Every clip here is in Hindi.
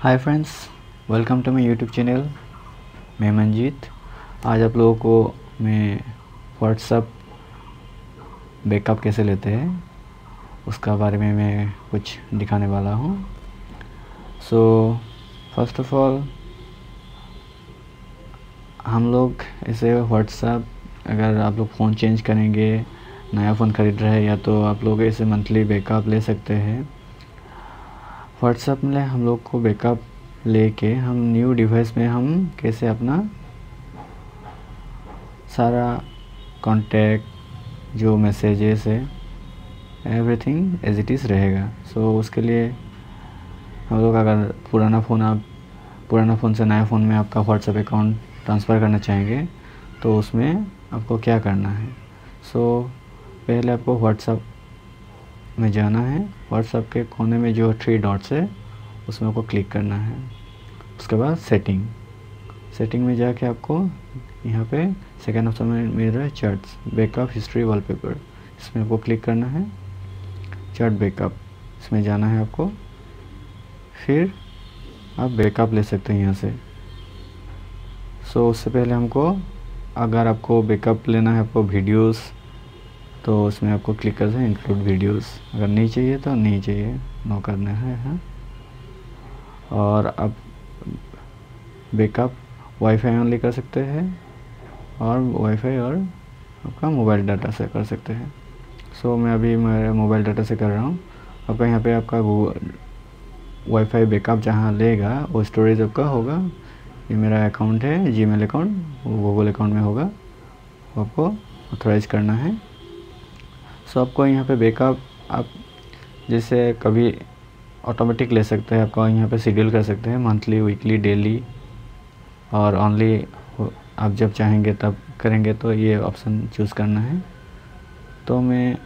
Hi friends, welcome to my YouTube channel. मैं मंजीत। आज आप लोगों को मैं व्हाट्सअप बैकअप कैसे लेते हैं उसका बारे में मैं कुछ दिखाने वाला हूं। सो फर्स्ट ऑफ ऑल हम लोग ऐसे व्हाट्सअप, अगर आप लोग फ़ोन चेंज करेंगे, नया फ़ोन ख़रीद रहे हैं या तो आप लोग ऐसे मंथली बैकअप ले सकते हैं। व्हाट्सएप में हम लोग को बैकअप लेके हम न्यू डिवाइस में हम कैसे अपना सारा कॉन्टैक्ट, जो मैसेजेस है, एवरीथिंग एज इट इज़ रहेगा। सो उसके लिए हम लोग, अगर पुराना फ़ोन से नया फ़ोन में आपका व्हाट्सएप अकाउंट ट्रांसफ़र करना चाहेंगे तो उसमें आपको क्या करना है। सो पहले आपको व्हाट्सएप में जाना है। व्हाट्सएप के कोने में जो 3 डॉट्स है उसमें आपको क्लिक करना है। उसके बाद सेटिंग में जाके आपको यहाँ पे सेकेंड ऑप्शन में मिल रहा है चार्ट्स बैकअप हिस्ट्री वॉलपेपर, इसमें आपको क्लिक करना है। चार्ट बैकअप, इसमें जाना है आपको, फिर आप बैकअप ले सकते हैं यहाँ से। सो उससे पहले हमको, अगर आपको बैकअप लेना है आपको वीडियोज़, तो उसमें आपको क्लिक करना है इंक्लूड वीडियोस। अगर नहीं चाहिए तो नहीं चाहिए, नो करना है। हाँ, और आप बैकअप वाईफाई ऑन कर सकते हैं और वाईफाई और आपका मोबाइल डाटा से कर सकते हैं। सो मैं अभी मेरे मोबाइल डाटा से कर रहा हूँ। आपका यहाँ पे आपका वाईफाई बैकअप जहाँ लेगा वो स्टोरेज आपका होगा। ये मेरा अकाउंट है, जीमेल अकाउंट, गूगल अकाउंट में होगा। आपको ऑथोराइज़ करना है। सो आपको यहाँ पे बैकअप आप जैसे कभी ऑटोमेटिक ले सकते हैं, आपको यहाँ पे शेड्यूल कर सकते हैं मंथली, वीकली, डेली और ओनली। आप जब चाहेंगे तब करेंगे, तो ये ऑप्शन चूज़ करना है। तो मैं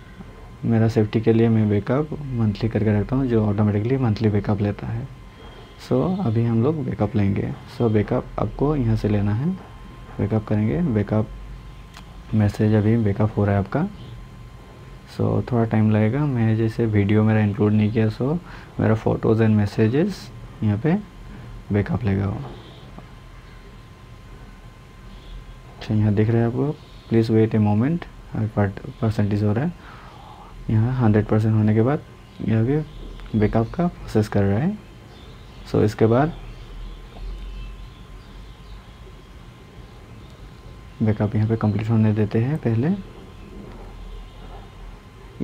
मेरा सेफ्टी के लिए मैं बैकअप मंथली करके रखता हूँ, जो ऑटोमेटिकली मंथली बैकअप लेता है। सो अभी हम लोग बैकअप लेंगे। सो बैकअप आपको यहाँ से लेना है। बैकअप करेंगे, बैकअप मैसेज अभी बैकअप हो रहा है आपका। सो थोड़ा टाइम लगेगा। मैं जैसे वीडियो मेरा इंक्लूड नहीं किया, सो मेरा फ़ोटोज़ एंड मैसेजेस यहाँ पे बैकअप लेगा वो। अच्छा, यहाँ दिख रहा है आपको please wait a moment, percentage हो रहा है यहाँ। 100% होने के बाद यह भी बैकअप का प्रोसेस कर रहा है। सो इसके बाद बैकअप यहाँ पे कंप्लीट होने देते हैं पहले।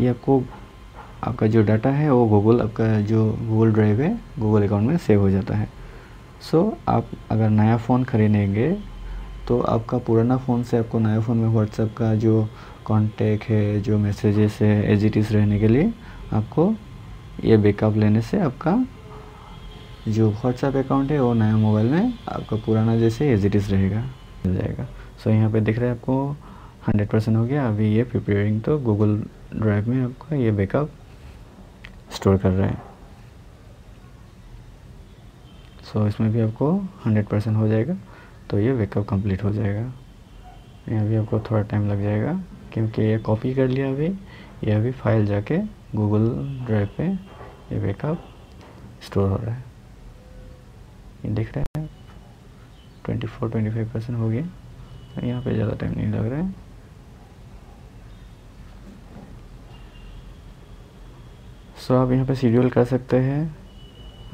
ये आपको, आपका जो डाटा है वो गूगल, आपका जो गूगल ड्राइव है, गूगल अकाउंट में सेव हो जाता है। सो आप अगर नया फ़ोन खरीदेंगे तो आपका पुराना फ़ोन से आपको नया फ़ोन में व्हाट्सएप का जो कॉन्टैक्ट है, जो मैसेजेस है, एज इट इज़ रहने के लिए आपको ये बैकअप लेने से आपका जो व्हाट्सएप अकाउंट है वो नया मोबाइल में आपका पुराना जैसे एज इट इज़ रहेगा, मिल जाएगा। सो यहाँ पर दिख रहा है आपको 100% हो गया। अभी ये प्रिपेयरिंग, तो गूगल ड्राइव में आपका ये बैकअप स्टोर कर रहा है। सो इसमें भी आपको 100% हो जाएगा, तो ये बैकअप कंप्लीट हो जाएगा। यहाँ भी आपको थोड़ा टाइम लग जाएगा क्योंकि ये कॉपी कर लिया। अभी ये अभी फाइल जाके गूगल ड्राइव पे ये बैकअप स्टोर हो रहा है। ये दिख रहा है 24-25% हो गया। तो यहाँ पे ज़्यादा टाइम नहीं लग रहा है। सो आप यहाँ पे शेड्यूल कर सकते हैं।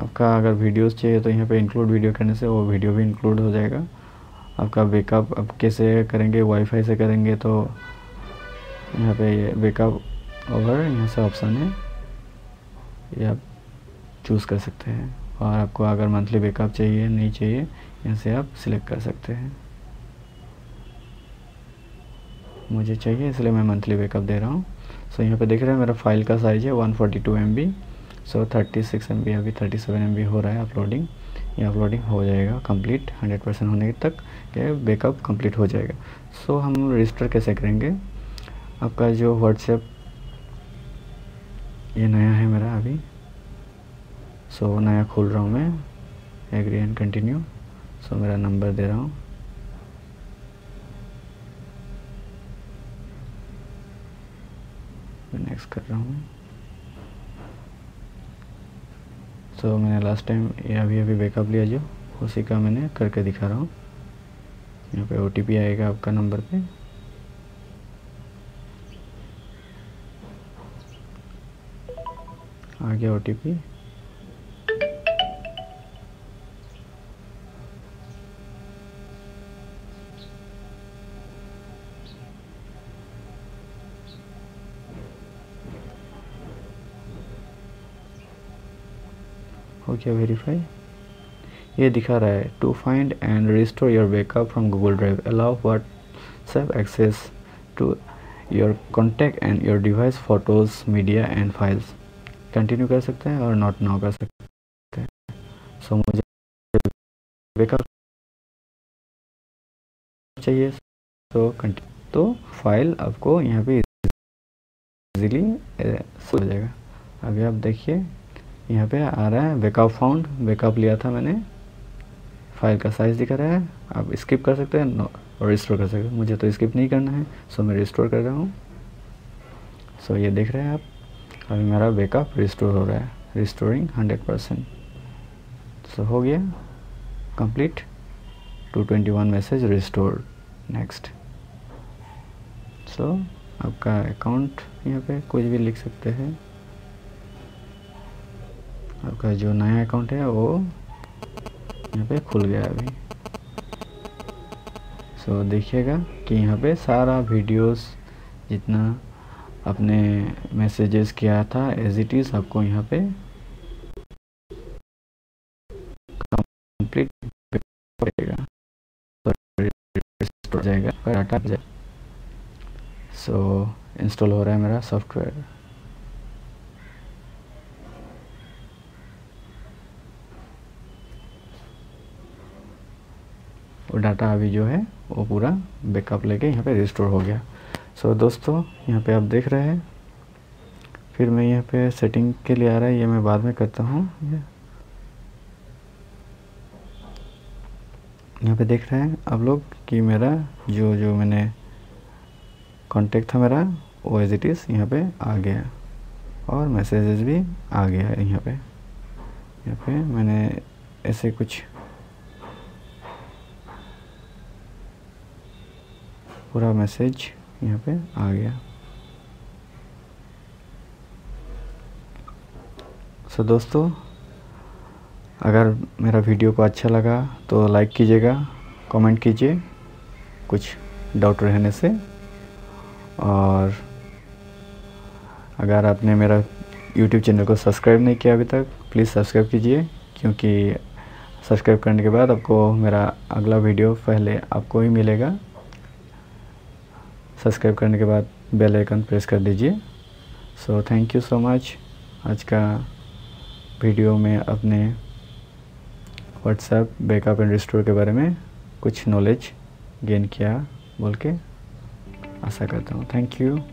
आपका अगर वीडियोस चाहिए तो यहाँ पे इंक्लूड वीडियो करने से वो वीडियो भी इंक्लूड हो जाएगा। आपका बैकअप आप कैसे करेंगे, वाईफाई से करेंगे, तो यहाँ पे ये बैकअप ओवर यहाँ से ऑप्शन है, ये आप चूज़ कर सकते हैं। और आपको अगर मंथली बैकअप चाहिए, नहीं चाहिए, यहाँ से आप सिलेक्ट कर सकते हैं। मुझे चाहिए इसलिए मैं मंथली बैकअप दे रहा हूँ। सो यहाँ पे देख रहे हैं मेरा फाइल का साइज़ है 142 MB। सो 36 MB, अभी 37 MB हो रहा है अपलोडिंग। ये अपलोडिंग हो जाएगा कंप्लीट 100% होने तक, ये बैकअप कंप्लीट हो जाएगा। सो हम रजिस्टर कैसे करेंगे। आपका जो व्हाट्सएप ये नया है मेरा अभी, सो नया खोल रहा हूँ मैं। Agree and continue. सो मेरा नंबर दे रहा हूँ। नेक्स्ट कर रहा हूँ। तो मैंने लास्ट टाइम अभी बैकअप लिया जो उसी का मैंने करके दिखा रहा हूँ। यहाँ पे OTP आएगा आपका नंबर पे, आ गया OTP। हो गया वेरीफाई। ये दिखा रहा है to find and restore your backup from Google drive allow WhatsApp access to your contact and your device photos media and files. Continue कर सकते हैं और नॉट नाउ कर सकते हैं। सो मुझे बैकअप चाहिए तो कंटिन्यू, तो फाइल आपको यहाँ पे इजीली हो जाएगा। अभी आप देखिए यहाँ पे आ रहा है बैकअप फाउंड, बैकअप लिया था मैंने, फाइल का साइज़ दिखा रहा है। आप स्किप कर सकते हैं और रिस्टोर कर सकते हैं। मुझे तो स्किप नहीं करना है, सो मैं रिस्टोर कर रहा हूँ। सो ये देख रहे हैं आप, अभी मेरा बैकअप रिस्टोर हो रहा है, रिस्टोरिंग 100%। सो हो गया complete, 221 message restore, next. So आपका अकाउंट यहाँ पे कुछ भी लिख सकते हैं। आपका जो नया अकाउंट है वो यहाँ पे खुल गया अभी। सो देखिएगा कि यहाँ पे सारा वीडियोस जितना अपने मैसेजेस किया था एज इट इज़ आपको यहाँ पे कंप्लीट पड़ेगा, रिस्टोर हो जाएगा, डाटा जाएगा। सो इंस्टॉल हो रहा है मेरा सॉफ्टवेयर। और डाटा अभी जो है वो पूरा बैकअप लेके यहाँ पे रिस्टोर हो गया। सो दोस्तों यहाँ पे आप देख रहे हैं। फिर मैं यहाँ पे सेटिंग के लिए आ रहा है, ये मैं बाद में करता हूँ। यहाँ पे देख रहे हैं आप लोग कि मेरा जो मैंने कॉन्टेक्ट था मेरा वो एज इट इज़ यहाँ पे आ गया और मैसेजेस भी आ गया है। यहाँ पे मैंने ऐसे कुछ पूरा मैसेज यहाँ पे आ गया। सो दोस्तों अगर मेरा वीडियो को अच्छा लगा तो लाइक कीजिएगा, कमेंट कीजिए कुछ डाउट रहने से। और अगर आपने मेरा YouTube चैनल को सब्सक्राइब नहीं किया अभी तक, प्लीज़ सब्सक्राइब कीजिए, क्योंकि सब्सक्राइब करने के बाद आपको मेरा अगला वीडियो पहले आपको ही मिलेगा। सब्सक्राइब करने के बाद बेल आइकन प्रेस कर दीजिए। So thank you so much. आज का वीडियो में अपने WhatsApp बैकअप एंड रिस्टोर के बारे में कुछ नॉलेज गेन किया बोल के आशा करता हूँ। Thank you.